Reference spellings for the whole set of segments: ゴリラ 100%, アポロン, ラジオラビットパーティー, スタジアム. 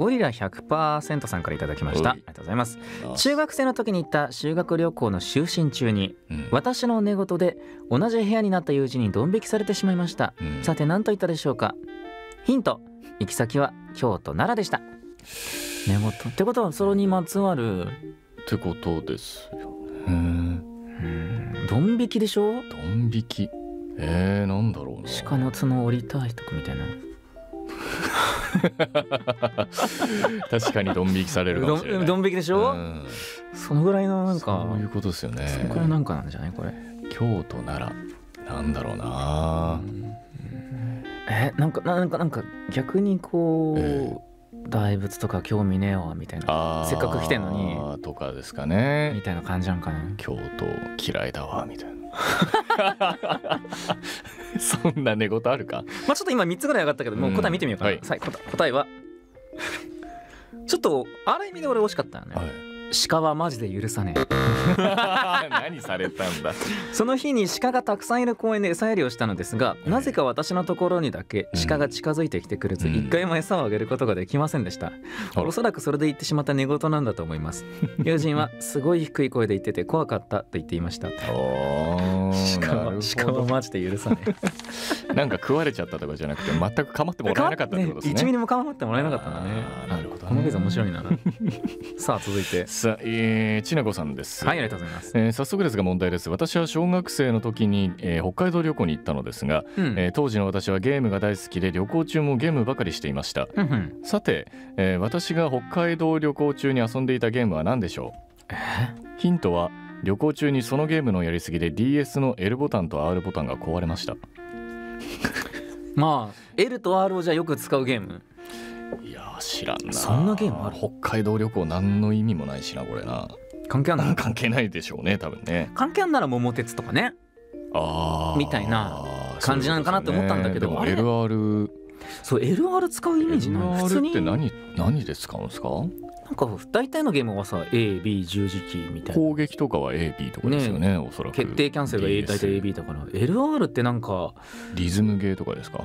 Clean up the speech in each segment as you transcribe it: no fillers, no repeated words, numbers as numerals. ゴリラ 100% さんからいただきました。ありがとうございます。中学生の時に行った修学旅行の就寝中に、私の寝言で同じ部屋になった友人にドン引きされてしまいました。さて何と言ったでしょうか。ヒント、行き先は京都奈良でした。寝言ってことはそれにまつわるってことですよね。ドン引きでしょ。ドン引き、なんだろうな。鹿の角折りたいとかみたいな確かにドン引きされるかもしれない。ドン引きでしょ、そのぐらいのなんか、そういうことですよね。そのくらいなんかなんじゃないこれ。京都奈良なんだろうな。なんか逆にこう、大仏とか興味ねえわみたいな、せっかく来てんのにとかですかねみたいな感じなんかな。京都嫌いだわみたいなそんな寝言あるか。まあちょっと今3つぐらい上がったけど、もう答え見てみようかな。答えはちょっとある意味で俺惜しかったよね。鹿はマジで許さねえ何されたんだ。その日に鹿がたくさんいる公園で餌やりをしたのですが、なぜか私のところにだけ鹿が近づいてきてくれず、一回も餌をあげることができませんでした。おそらくそれで言ってしまった寝言なんだと思います。友人はすごい低い声で言ってて怖かったと言っていました。鹿はマジで許さねえなんか食われちゃったとかじゃなくて、全く構ってもらえなかったってことですね。1ミリも構ってもらえなかったんだね。なるほど、このケース面白いなさあ続いてさ、ちなこさんです。はい、ありがとうございます。早速ですが問題です。私は小学生の時に、北海道旅行に行ったのですが、当時の私はゲームが大好きで、旅行中もゲームばかりしていました。さて、私が北海道旅行中に遊んでいたゲームは何でしょう。ヒントは旅行中にそのゲームのやりすぎで DS の L ボタンと R ボタンが壊れましたまあ L と R をじゃあよく使うゲーム。いや知らんな。そんなゲームある。北海道旅行何の意味もないしなこれな。関係あんな。関係ないでしょうね多分ね。関係あんなら桃鉄とかね、みたいな感じなんかなって思ったんだけど、でも LR、 そう LR 使うイメージない。 LR って何で使うんですか。なんか大体のゲームはさ AB 十字キーみたいな。攻撃とかは AB とかですよね、おそらく。決定キャンセルが大体 AB だから LR ってなんかリズムゲーとかですか。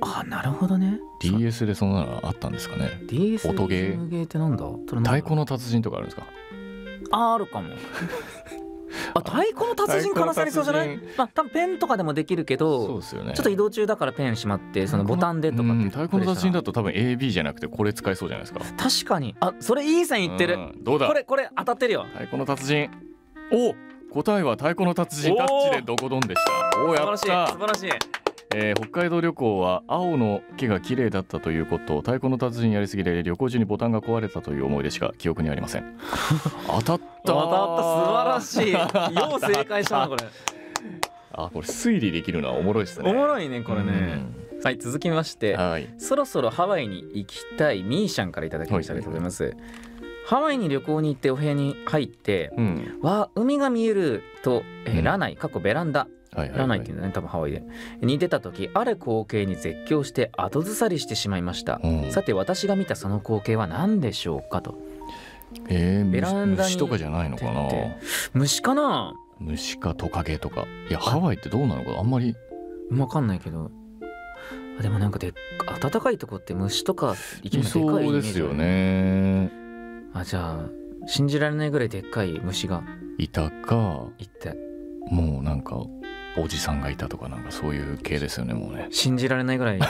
あ、なるほどね。 DS でそんなのあったんですかね。 DS 音ゲーってなんだ。太鼓の達人とかあるんですか。あるかもあ、太鼓の達人からされそうじゃない。まあ多分ペンとかでもできるけど、ちょっと移動中だからペンしまってそのボタンでとか。太鼓の達人だと多分 AB じゃなくてこれ使えそうじゃないですか。確かに。あ、それいい線いってる。どうだ、これ当たってるよ。太鼓の達人。お、答えは太鼓の達人タッチでドコドンでした。お、やった。素晴らしい。北海道旅行は青の木が綺麗だったということ、太鼓の達人やりすぎで旅行中にボタンが壊れたという思いでしか記憶にありません当たった。素晴らしいよう正解したなこれあ、これ推理できるのはおもろいですね。おもろいねこれね。はい、続きまして、そろそろハワイに行きたいみーしゃんからいただきました。ありがとうございます。ハワイに旅行に行ってお部屋に入って、わー海が見えると、ラナイ過去ベランダらないっていうのね、多分ハワイでに出た時、ある光景に絶叫して後ずさりしてしまいました、さて私が見たその光景は何でしょうかと。ベランダに虫とかじゃないのかな。虫かな。虫かトカゲとか。いやハワイってどうなのかあんまり分かんないけど、でもなんかで暖かいとこって虫とか生き物でかいイメージ。そうですよね。あ、じゃあ信じられないぐらいでっかい虫がいたか、もうなんかおじさんがいたとか、なんかそういう系ですよね。もうね、信じられないぐらい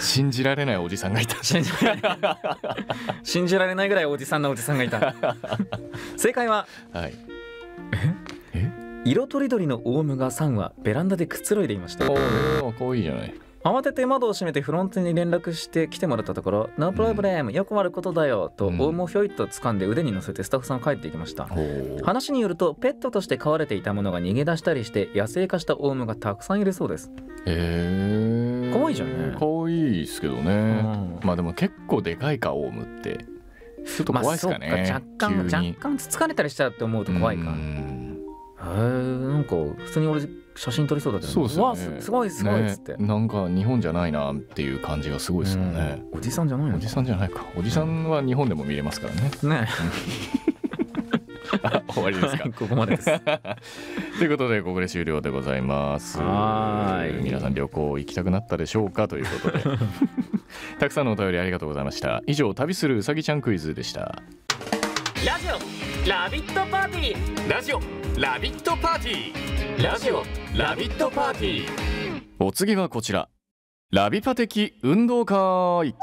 信じられないおじさんがいた信じられないぐらいおじさんのおじさんがいた正解は、色とりどりのオウムが3羽ベランダでくつろいでいました。かわいいじゃない。慌てて窓を閉めてフロントに連絡して来てもらったところ、ノープロブレム、よくあることだよと、オウムをひょいっと掴んで腕に乗せてスタッフさんは帰っていきました。話によるとペットとして飼われていたものが逃げ出したりして野生化したオウムがたくさんいるそうです。かわいいじゃんね。かわいいですけどね。まあでも結構でかいか、オウムってちょっと怖いですかね。若干疲れたりしちゃうって思うと怖いか。なんか普通に俺写真撮りそうだったよね。うわすごいっつって、なんか日本じゃないなっていう感じがすごいですよね。おじさんじゃないの。おじさんじゃないか。おじさんは日本でも見れますからね。終わりですか。ここまでですということで、ここで終了でございます。皆さん旅行行きたくなったでしょうかということでたくさんのお便りありがとうございました。以上、旅するうさぎちゃんクイズでした。ラジオラビットパーティー、ラジオラビットパーティー、ラジオラビットパーティー。お次はこちら、ラビパ的運動会。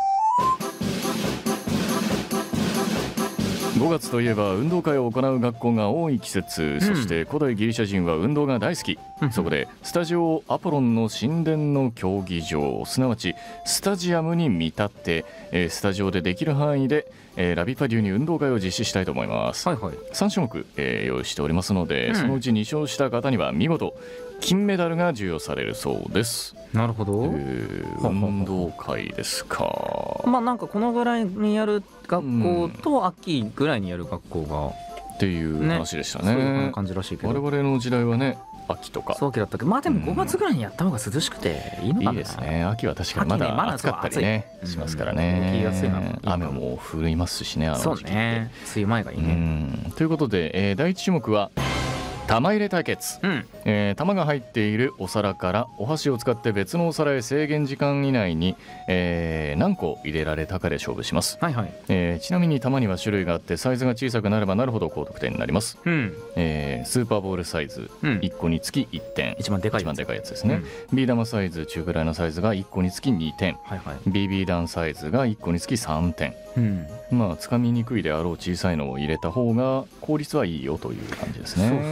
5月といえば運動会を行う学校が多い季節、そして古代ギリシャ人は運動が大好き、そこでスタジオをアポロンの神殿の競技場、すなわちスタジアムに見立て、スタジオでできる範囲で、ラビパ流に運動会を実施したいと思います、3種目、用意しておりますので、そのうち2勝した方には見事金メダルが授与されるそうです。なるほど、運動会ですか。まあなんかこのぐらいにやる学校と秋ぐらいにやる学校がっていう話でしたね。そういう感じらしいけど、我々の時代はね秋とかそうだったけど、まあでも5月ぐらいにやった方が涼しくていいのかな。いいですね、秋は確かにまだ暑かったりねしますからね。雨も降りますしね、あの時期って。梅雨前がいいね。ということで、第1種目は玉入れ対決、玉が入っているお皿からお箸を使って別のお皿へ制限時間以内に、何個入れられたかで勝負します。ちなみに玉には種類があって、サイズが小さくなればなるほど高得点になります、スーパーボールサイズ、1個につき1点、一番でかいやつですね、ビー玉サイズ中くらいのサイズが1個につき2点、BB 弾サイズが1個につき3点。まあつかみにくいであろう小さいのを入れた方が効率はいいよという感じですね。そうで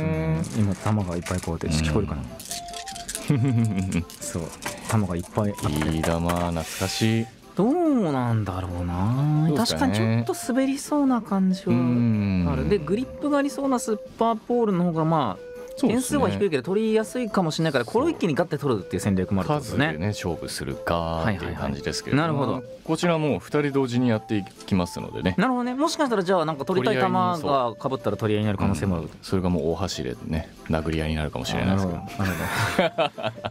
すね、今玉がいっぱいこうやって聞こえるかな、そう玉がいっぱいあって、いい玉、懐かしい。どうなんだろうな、確かにちょっと滑りそうな感じはある。でグリップがありそうなスーパーポールの方がまあ点数は低いけど取りやすいかもしれないから、これを一気にガッて取るっていう戦略もあるんですね。数でね勝負するかっていう感じですけど、なるほど、こちらも2人同時にやっていきますのでね。なるほどね、もしかしたらじゃあなんか取りたい球がかぶったら取り合いになる可能性もある。それがもう大走りでね殴り合いになるかもしれないですけど、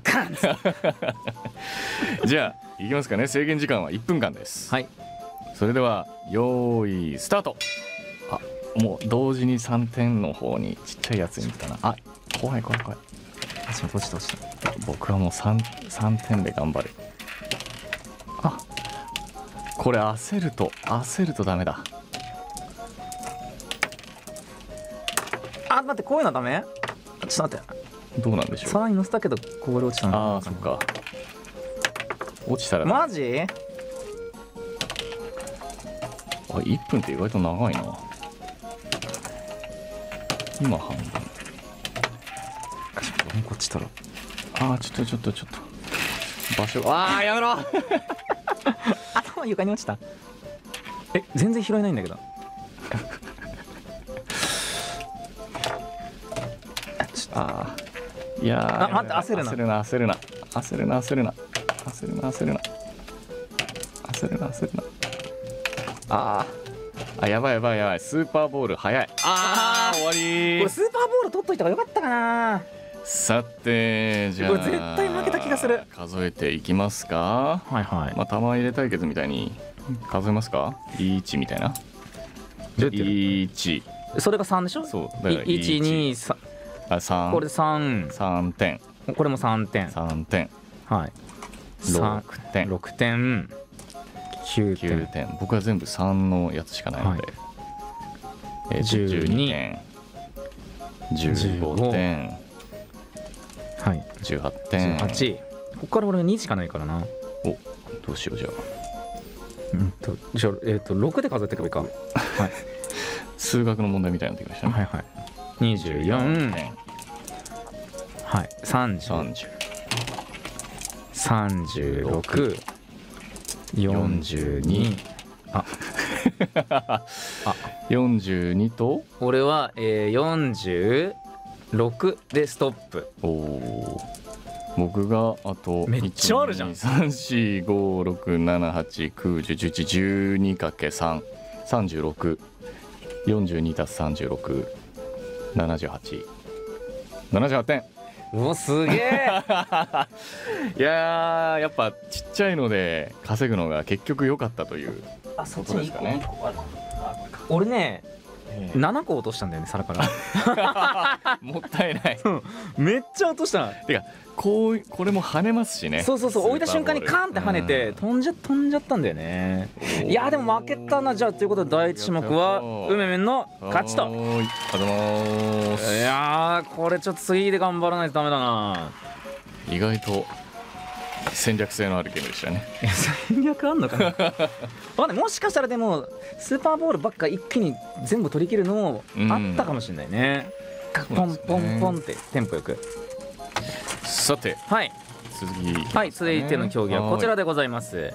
カンじゃあいきますかね。制限時間は1分間です。はい、それでは用意スタート。あ、もう同時に3点の方にちっちゃいやつに行ったな。あ、怖い怖い怖い。私もどうした。僕はもう 3点で頑張る。あ、これ焦るとダメだ。あ、待って、こういうのダメ。ちょっと待って。どうなんでしょう。皿に乗せたけどこぼれ落ちたの。あー、そっか。落ちたら。マジ？あ、1分って意外と長いな。今半分。こっち取ろう。ああ、ちょっと場所が。ああ、やめろ。頭床に落ちた。え、全然拾えないんだけど。ああ、いや。あ、待って、焦るな。ああ。あ、やばい、スーパーボール早い。ああ、終わり。これスーパーボール取っといた方がよかったかな。さて、じゃあこれ絶対負けた気がする。数えていきますか。まあ玉入れ対決みたいに数えますか。1みたいな。1。それが3でしょ。そう。だから1、2、3。あ、3。これ3。3点。これも3点。3点。はい。6点。6点。9点。僕は全部3のやつしかないので、12点、15点、18点。ここから俺は2しかないからな。お、どうしよう。じゃあ6で数えていけばいいか。数学の問題みたいになってきましたね。24点、30、36、42。あ、42と俺は46でストップ。おお、僕があと123456789101112かけ33642たす367878点。お、すげえ。いやー、やっぱちっちゃいので稼ぐのが結局良かったということですかね。俺ね、7個落としたんだよね、皿からもったいないめっちゃ落としたな。てかこれも跳ねますしね。そうそうそう、置いた瞬間にカーンって跳ねて飛んじゃったんだよね。いやでも負けたな。じゃあということで第一種目は梅麺の勝ちと。いやこれちょっと次で頑張らないとダメだな。意外と戦略性のあるゲームでしたね。戦略あんのかなまあ、ね、もしかしたらでもスーパーボールばっか一気に全部取り切るのもあったかもしれないね、うん、ポンポンポンってテンポよく。さて、はい、続いての競技はこちらでございます。